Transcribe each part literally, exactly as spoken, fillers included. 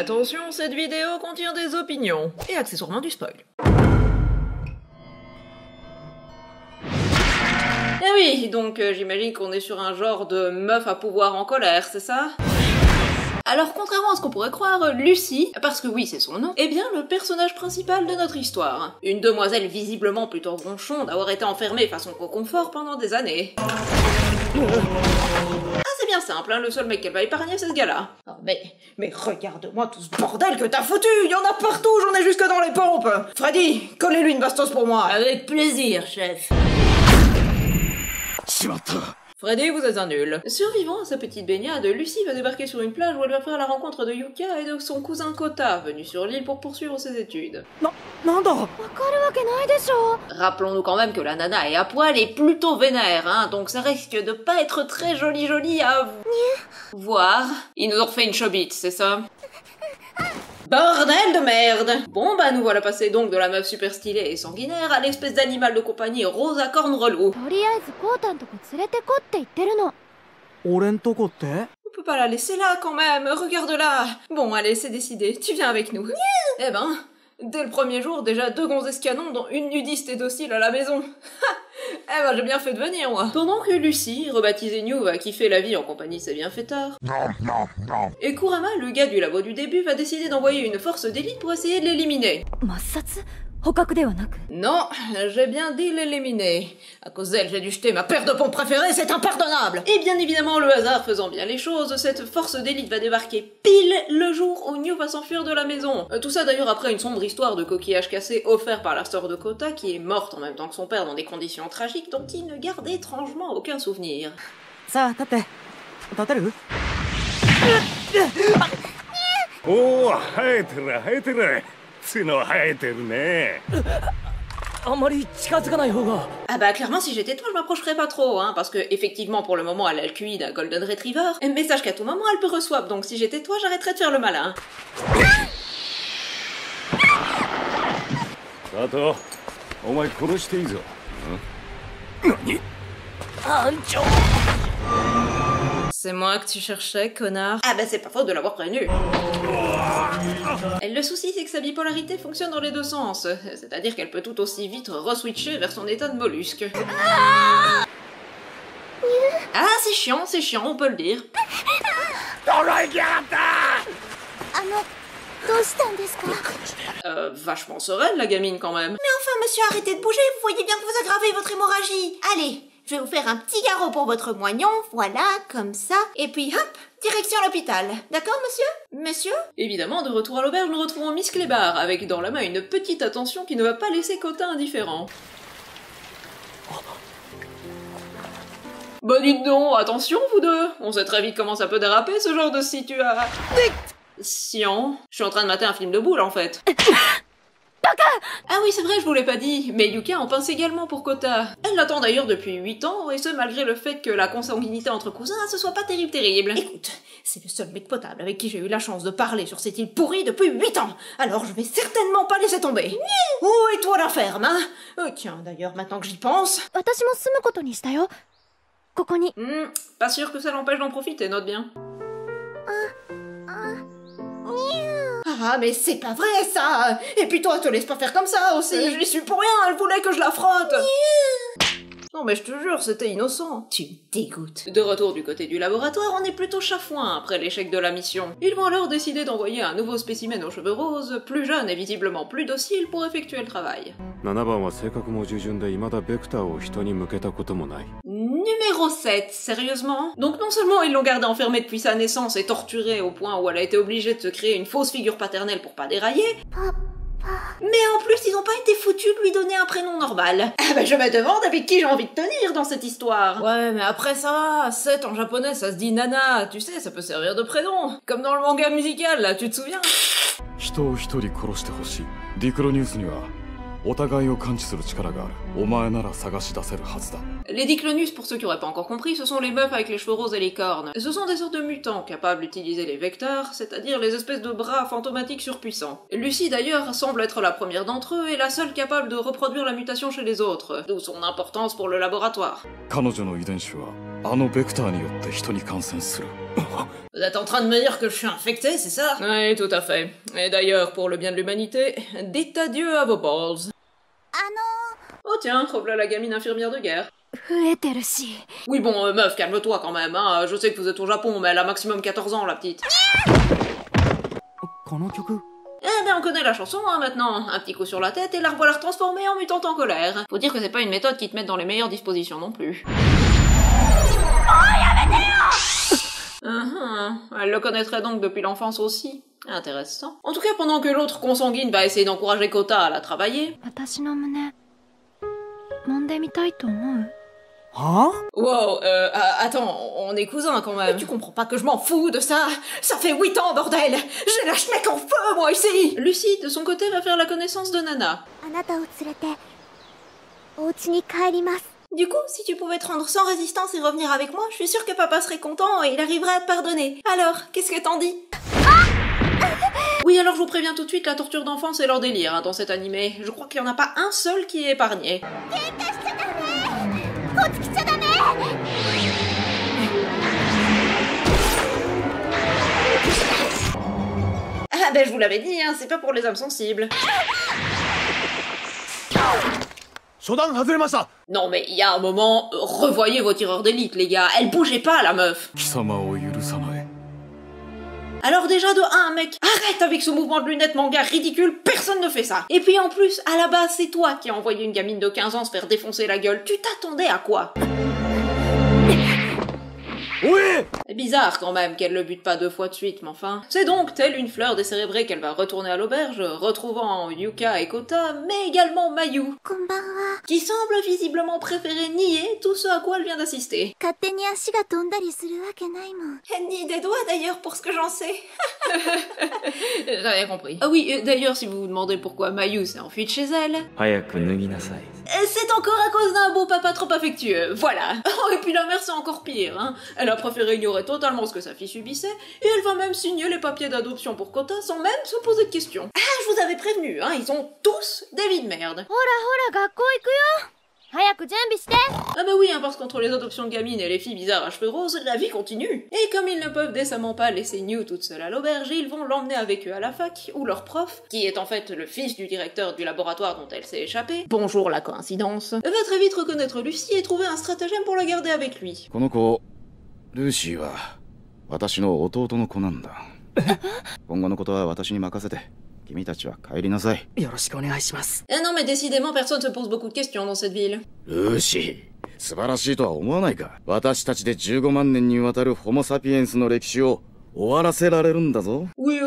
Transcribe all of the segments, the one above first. Attention, cette vidéo contient des opinions et accessoirement du spoil. Eh oui, donc euh, j'imagine qu'on est sur un genre de meuf à pouvoir en colère, c'est ça? Alors contrairement à ce qu'on pourrait croire, Lucy, parce que oui c'est son nom, est bien le personnage principal de notre histoire. Une demoiselle visiblement plutôt ronchon d'avoir été enfermée façon confort pendant des années. Ah c'est bien simple, hein, le seul mec qu'elle va épargner c'est ce gars-là. Oh, mais, mais regarde-moi tout ce bordel que t'as foutu, il y en a partout, j'en ai jusque dans les pompes. Freddy, collez-lui une bastos pour moi. Avec plaisir, chef. Freddy, vous êtes un nul. Survivant à sa petite baignade, Lucy va débarquer sur une plage où elle va faire la rencontre de Yuka et de son cousin Kota, venu sur l'île pour poursuivre ses études. Non, non, non. Rappelons-nous quand même que la nana est à poil et plutôt vénère, hein, donc ça risque de pas être très joli joli à voir. Ils nous ont refait une chobite, c'est ça? Bordel de merde! Bon bah nous voilà passés donc de la meuf super stylée et sanguinaire à l'espèce d'animal de compagnie rose à cornes relou. On peut pas la laisser là quand même, regarde-la! Bon allez, c'est décidé, tu viens avec nous. Eh ben, dès le premier jour, déjà deux gonzesses canons dont une nudiste et docile à la maison. Eh ben j'ai bien fait de venir moi. Pendant que Lucy, rebaptisée Nyu, va kiffer la vie en compagnie de ses bienfaiteurs. Non, non, non. Et Kurama, le gars du labo du début, va décider d'envoyer une force d'élite pour essayer de l'éliminer. Non, j'ai bien dit l'éliminer. À cause d'elle, j'ai dû jeter ma paire de pompes préférée, c'est impardonnable. Et bien évidemment, le hasard faisant bien les choses, cette force d'élite va débarquer pile le jour où Nyu va s'enfuir de la maison. Tout ça d'ailleurs après une sombre histoire de coquillage cassé offert par la sœur de Kota, qui est morte en même temps que son père dans des conditions tragiques dont il ne garde étrangement aucun souvenir. Ça, t'as t'entends-le ? Oh, haïtre, haïtre. Ah bah clairement si j'étais toi je m'approcherais pas trop hein, parce que effectivement pour le moment elle a le Q I d'un golden retriever, mais sache qu'à tout moment elle peut re-swap, donc si j'étais toi j'arrêterais de faire le malin. C'est moi que tu cherchais, connard. Ah bah c'est pas faute de l'avoir prévenu. Le souci c'est que sa bipolarité fonctionne dans les deux sens, c'est-à-dire qu'elle peut tout aussi vite re-switcher vers son état de mollusque. Ah, ah c'est chiant, c'est chiant, on peut le dire. Euh, vachement sereine la gamine quand même. Mais enfin monsieur, arrêtez de bouger, vous voyez bien que vous aggravez votre hémorragie. Allez, je vais vous faire un petit garrot pour votre moignon, voilà, comme ça, et puis hop, direction l'hôpital. D'accord, monsieur? Monsieur? Évidemment, de retour à l'auberge, nous retrouvons Miss Clébar, avec dans la main une petite attention qui ne va pas laisser Kota indifférent. Bah dites donc, attention vous deux! On sait très vite comment ça peut déraper ce genre de situation. Je suis en train de mater un film de boule en fait. Ah oui c'est vrai, je vous l'ai pas dit, mais Yuka en pince également pour Kota. Elle l'attend d'ailleurs depuis huit ans, et ce malgré le fait que la consanguinité entre cousins ce soit pas terrible terrible. Écoute, c'est le seul mec potable avec qui j'ai eu la chance de parler sur cette île pourrie depuis huit ans, alors je vais certainement pas laisser tomber. Où est toi la ferme, hein? Oh, tiens d'ailleurs maintenant que j'y pense... Hmm, pas sûr que ça l'empêche d'en profiter, note bien. Ah mais c'est pas vrai ça! Et puis toi, te laisse pas faire comme ça aussi! Euh, J'y suis pour rien, elle voulait que je la frotte! Non mais je te jure, c'était innocent. Tu me dégoûtes. De retour du côté du laboratoire, on est plutôt chafouin après l'échec de la mission. Ils vont alors décider d'envoyer un nouveau spécimen aux cheveux roses, plus jeune et visiblement plus docile, pour effectuer le travail. Numéro sept, sérieusement? Donc non seulement ils l'ont gardée enfermée depuis sa naissance et torturée au point où elle a été obligée de se créer une fausse figure paternelle pour pas dérailler, mais en plus, ils ont pas été foutus de lui donner un prénom normal. Ah bah je me demande avec qui j'ai envie de tenir dans cette histoire. Ouais, mais après ça va, sept en japonais ça se dit Nana, tu sais, ça peut servir de prénom. Comme dans le manga musical, là, tu te souviens? Diclonus Les Diclonus, pour ceux qui auraient pas encore compris, ce sont les meufs avec les cheveux roses et les cornes. Ce sont des sortes de mutants capables d'utiliser les vecteurs, c'est-à-dire les espèces de bras fantomatiques surpuissants. Lucy d'ailleurs semble être la première d'entre eux et la seule capable de reproduire la mutation chez les autres, d'où son importance pour le laboratoire. Vous êtes en train de me dire que je suis infectée, c'est ça? Oui, tout à fait. Et d'ailleurs, pour le bien de l'humanité, dites adieu à vos balls. Ah non. Oh tiens, revoilà la gamine infirmière de guerre. Oui bon, euh, meuf, calme-toi quand même, hein. Je sais que vous êtes au Japon, mais elle a maximum quatorze ans, la petite. Eh ben on connaît la chanson, hein, maintenant. Un petit coup sur la tête et la revoilà transformée en mutante en colère. Faut dire que c'est pas une méthode qui te met dans les meilleures dispositions non plus. Oh, uh-huh. Elle le connaîtrait donc depuis l'enfance aussi. Intéressant. En tout cas, pendant que l'autre consanguine va essayer d'encourager Kota à la travailler... Hein? Wow, euh, attends, on est cousins quand même. Mais tu comprends pas que je m'en fous de ça? Ça fait huit ans, bordel! J'ai la schneck en feu, moi, ici! Lucy, de son côté, va faire la connaissance de Nana. Du coup, si tu pouvais te rendre sans résistance et revenir avec moi, je suis sûre que papa serait content et il arriverait à te pardonner. Alors, qu'est-ce que t'en dis? Oui, alors je vous préviens tout de suite, la torture d'enfant, c'est leur délire hein, dans cet animé. Je crois qu'il n'y en a pas un seul qui est épargné. Ah ben je vous l'avais dit, hein, c'est pas pour les âmes sensibles. Non mais il y a un moment, revoyez vos tireurs d'élite les gars, elle bougeait pas la meuf. Alors déjà de un, mec, arrête avec ce mouvement de lunettes manga ridicule, personne ne fait ça. Et puis en plus, à la base, c'est toi qui as envoyé une gamine de quinze ans se faire défoncer la gueule. Tu t'attendais à quoi? Oui. C'est bizarre quand même qu'elle le bute pas deux fois de suite, mais enfin... C'est donc, telle une fleur décérébrée qu'elle va retourner à l'auberge, retrouvant Yuka et Kota, mais également Mayu, qui semble visiblement préférer nier tout ce à quoi elle vient d'assister. Elle nie des doigts d'ailleurs pour ce que j'en sais. J'ai rien compris. Ah oui, d'ailleurs si vous vous demandez pourquoi Mayu s'est enfuie de chez elle... C'est encore à cause d'un beau papa trop affectueux, voilà. Oh, et puis la mère c'est encore pire, hein. Elle a préféré ignorer totalement ce que sa fille subissait, et elle va même signer les papiers d'adoption pour Kota sans même se poser de questions. Ah, je vous avais prévenu, hein, ils ont tous des vies de merde. Ah bah oui, hein, parce qu'entre les adoptions de gamines et les filles bizarres à cheveux roses, la vie continue. Et comme ils ne peuvent décemment pas laisser Nyu toute seule à l'auberge, ils vont l'emmener avec eux à la fac, où leur prof, qui est en fait le fils du directeur du laboratoire dont elle s'est échappée, bonjour la coïncidence, va très vite reconnaître Lucy et trouver un stratagème pour la garder avec lui. Lucy Ah non mais décidément personne se pose beaucoup de questions dans cette ville. Lucy, oui,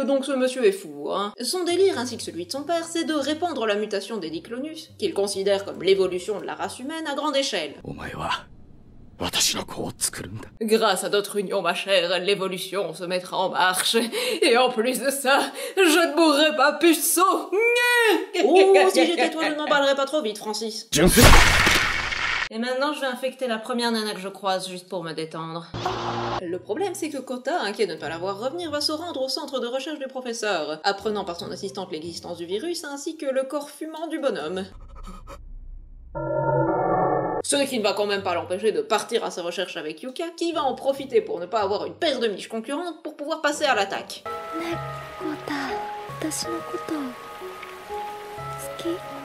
donc ce monsieur est fou, hein. Son délire, ainsi que celui de son père, c'est de répandre la mutation des Diclonus, qu'il considère comme l'évolution de la race humaine à grande échelle. Grâce à d'autres unions, ma chère, l'évolution se mettra en marche. Et en plus de ça, je ne mourrai pas puceau. Oh, si j'étais toi, je n'emballerais pas trop vite, Francis. Et maintenant, je vais infecter la première nana que je croise, juste pour me détendre. Le problème, c'est que Kota, inquiet de ne pas la voir revenir, va se rendre au centre de recherche du professeur, apprenant par son assistante l'existence du virus, ainsi que le corps fumant du bonhomme. Ce qui ne va quand même pas l'empêcher de partir à sa recherche avec Yuka, qui va en profiter pour ne pas avoir une paire de miches concurrentes pour pouvoir passer à l'attaque.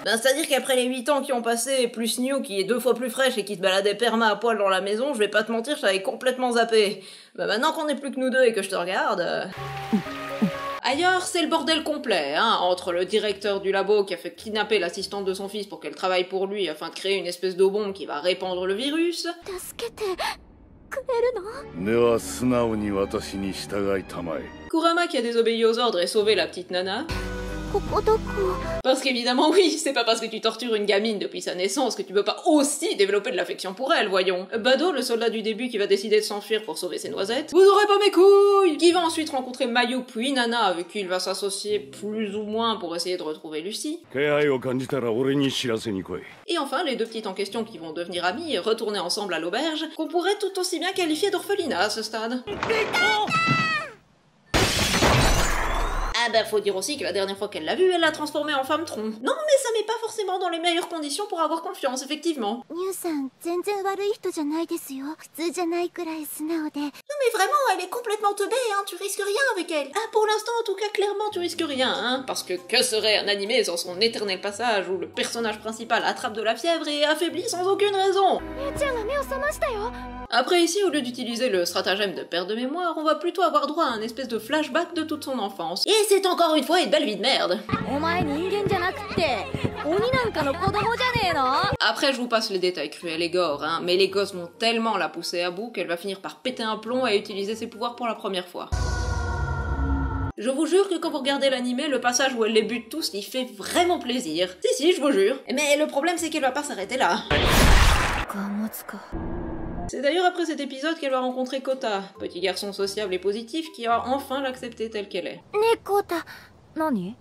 Ben, c'est-à-dire qu'après les huit ans qui ont passé, plus Nyu qui est deux fois plus fraîche et qui se baladait perma à poil dans la maison, je vais pas te mentir, je t'avais complètement zappé. Ben, maintenant qu'on est plus que nous deux et que je te regarde... Euh... Ailleurs, c'est le bordel complet, hein, entre le directeur du labo qui a fait kidnapper l'assistante de son fils pour qu'elle travaille pour lui afin de créer une espèce de bombe qui va répandre le virus. Kurama qui a désobéi aux ordres et sauvé la petite nana. Parce qu'évidemment, oui, c'est pas parce que tu tortures une gamine depuis sa naissance que tu peux pas aussi développer de l'affection pour elle, voyons. Bado, le soldat du début qui va décider de s'enfuir pour sauver ses noisettes. Vous aurez pas mes couilles! Qui va ensuite rencontrer Mayu puis Nana, avec qui il va s'associer plus ou moins pour essayer de retrouver Lucy. Et enfin, les deux petites en question qui vont devenir amies et retourner ensemble à l'auberge, qu'on pourrait tout aussi bien qualifier d'orphelinat à ce stade. Ah bah il faut dire aussi que la dernière fois qu'elle l'a vue, elle l'a transformée en femme tronc. Non, mais ça met pas forcément dans les meilleures conditions pour avoir confiance, effectivement. Nyu-san, non mais vraiment, elle est complètement teubée, hein, tu risques rien avec elle. Ah, pour l'instant, en tout cas, clairement, tu risques rien, hein. Parce que que serait un animé sans son éternel passage où le personnage principal attrape de la fièvre et est affaibli sans aucune raison. Après ici, au lieu d'utiliser le stratagème de perte de mémoire, on va plutôt avoir droit à un espèce de flashback de toute son enfance. Et c'est encore une fois une belle vie de merde. Après, je vous passe les détails cruels et gore, hein, mais les gosses vont tellement la pousser à bout qu'elle va finir par péter un plomb et utiliser ses pouvoirs pour la première fois. Je vous jure que quand vous regardez l'animé, le passage où elle les bute tous, il fait vraiment plaisir. Si si, je vous jure. Mais le problème, c'est qu'elle va pas s'arrêter là. C'est d'ailleurs après cet épisode qu'elle va rencontrer Kota, petit garçon sociable et positif qui va enfin l'accepter telle qu'elle est. Ne Kota, nani?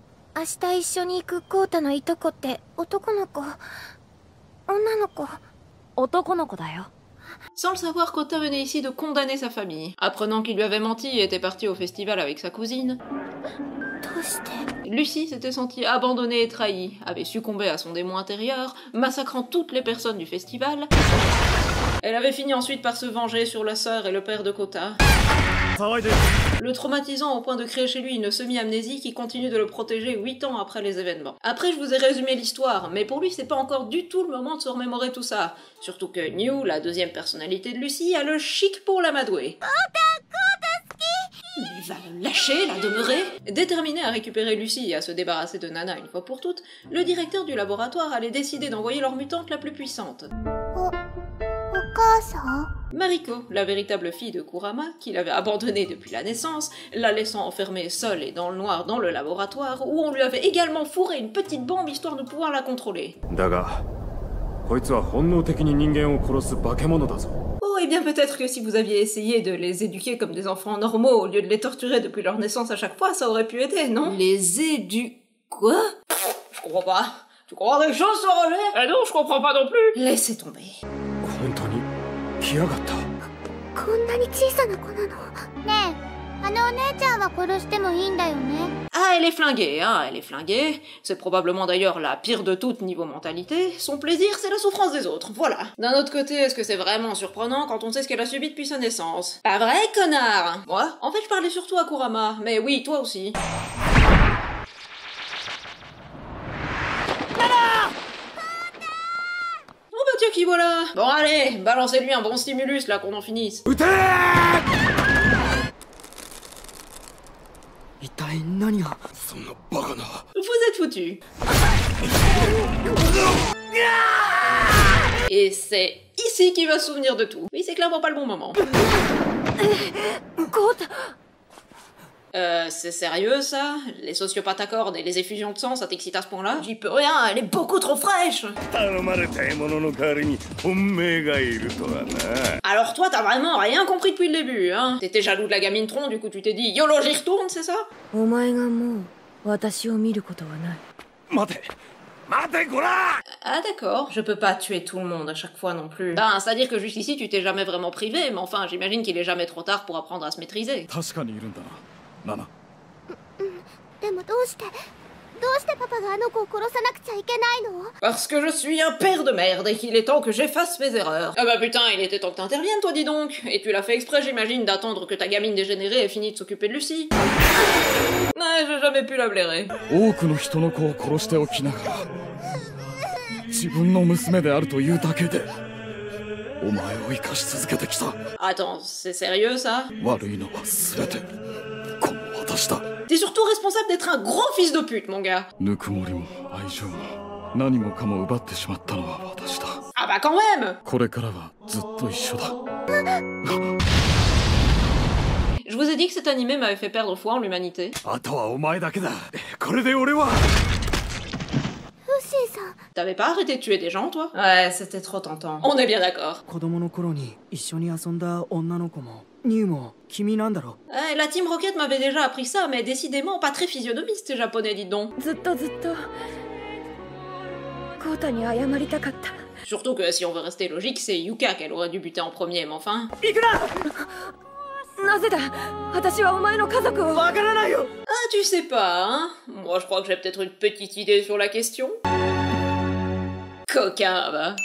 Sans le savoir, Kota venait ici de condamner sa famille, apprenant qu'il lui avait menti et était parti au festival avec sa cousine. Lucy s'était sentie abandonnée et trahie, avait succombé à son démon intérieur, massacrant toutes les personnes du festival. Elle avait fini ensuite par se venger sur la sœur et le père de Kota. Le traumatisant au point de créer chez lui une semi-amnésie qui continue de le protéger huit ans après les événements. Après, je vous ai résumé l'histoire, mais pour lui, c'est pas encore du tout le moment de se remémorer tout ça. Surtout que Nyu, la deuxième personnalité de Lucy, a le chic pour l'amadouer. Mais il va le lâcher, la demeurer. Déterminé à récupérer Lucy et à se débarrasser de Nana une fois pour toutes, le directeur du laboratoire allait décider d'envoyer leur mutante la plus puissante. Mariko, la véritable fille de Kurama, qu'il avait abandonnée depuis la naissance, la laissant enfermée seule et dans le noir dans le laboratoire, où on lui avait également fourré une petite bombe histoire de pouvoir la contrôler. Oh, et bien peut-être que si vous aviez essayé de les éduquer comme des enfants normaux au lieu de les torturer depuis leur naissance à chaque fois, ça aurait pu aider, non? Les édu... quoi? Je comprends pas. Tu comprends des choses, ce Roger? Eh non, je comprends pas non plus. Laissez tomber. Ah, elle est flinguée, hein, elle est flinguée. C'est probablement d'ailleurs la pire de toutes niveau mentalité. Son plaisir, c'est la souffrance des autres, voilà. D'un autre côté, est-ce que c'est vraiment surprenant quand on sait ce qu'elle a subi depuis sa naissance? Pas vrai, connard? Moi? En fait, je parlais surtout à Kurama, mais oui, toi aussi. Qui voilà. Bon allez, balancez-lui un bon stimulus là qu'on en finisse. Vous êtes foutus. Et c'est ici qu'il va se souvenir de tout. Oui, c'est clairement pas le bon moment. Euh, c'est sérieux ça? Les sociopathes à cordes et les effusions de sang, ça t'excite à ce point-là? J'y peux rien, elle est beaucoup trop fraîche! Alors toi, t'as vraiment rien compris depuis le début, hein? T'étais jaloux de la gamine tronc, du coup tu t'es dit YOLO, j'y retourne, c'est ça? Ah d'accord, je peux pas tuer tout le monde à chaque fois non plus. Ben, c'est-à-dire que jusqu'ici tu t'es jamais vraiment privé, mais enfin, j'imagine qu'il est jamais trop tard pour apprendre à se maîtriser. Parce que je suis un père de merde et qu'il est temps que j'efface mes erreurs. Ah bah putain, il était temps que t'interviennes toi dis donc. Et tu l'as fait exprès j'imagine d'attendre que ta gamine dégénérée ait fini de s'occuper de Lucy. Ouais, j'ai jamais pu la blairer. Attends, c'est sérieux ça? T'es surtout responsable d'être un gros fils de pute, mon gars. Ah bah quand même. Je vous ai dit que cet animé m'avait fait perdre foi en l'humanité. T'avais pas arrêté de tuer des gens, toi? Ouais, c'était trop tentant. On est bien d'accord. Ouais, la Team Rocket m'avait déjà appris ça, mais décidément pas très physionomiste, ces japonais, dites donc. Surtout que si on veut rester logique, c'est Yuka qu'elle aurait dû buter en premier, mais enfin... Ah, tu sais pas, hein? Moi, je crois que j'ai peut-être une petite idée sur la question. Coquin, bah.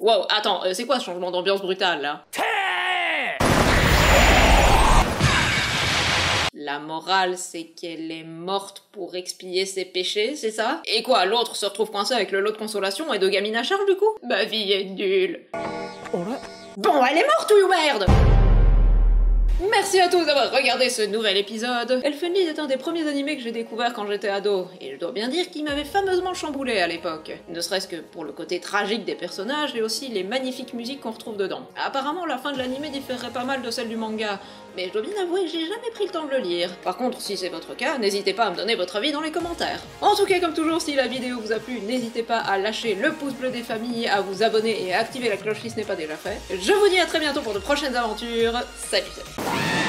Wow, attends, euh, c'est quoi ce changement d'ambiance brutal, là? La morale, c'est qu'elle est morte pour expier ses péchés, c'est ça? Et quoi, l'autre se retrouve coincé avec le lot de consolation et de gamine à charge, du coup? Ma vie est nulle. Oh là. Bon, elle est morte, ou merde? Merci à tous d'avoir regardé ce nouvel épisode. Elfen Lied est un des premiers animés que j'ai découvert quand j'étais ado, et je dois bien dire qu'il m'avait fameusement chamboulé à l'époque. Ne serait-ce que pour le côté tragique des personnages et aussi les magnifiques musiques qu'on retrouve dedans. Apparemment, la fin de l'animé différerait pas mal de celle du manga, mais je dois bien avouer que j'ai jamais pris le temps de le lire. Par contre, si c'est votre cas, n'hésitez pas à me donner votre avis dans les commentaires. En tout cas, comme toujours, si la vidéo vous a plu, n'hésitez pas à lâcher le pouce bleu des familles, à vous abonner et à activer la cloche si ce n'est pas déjà fait. Je vous dis à très bientôt pour de prochaines aventures. Salut, salut.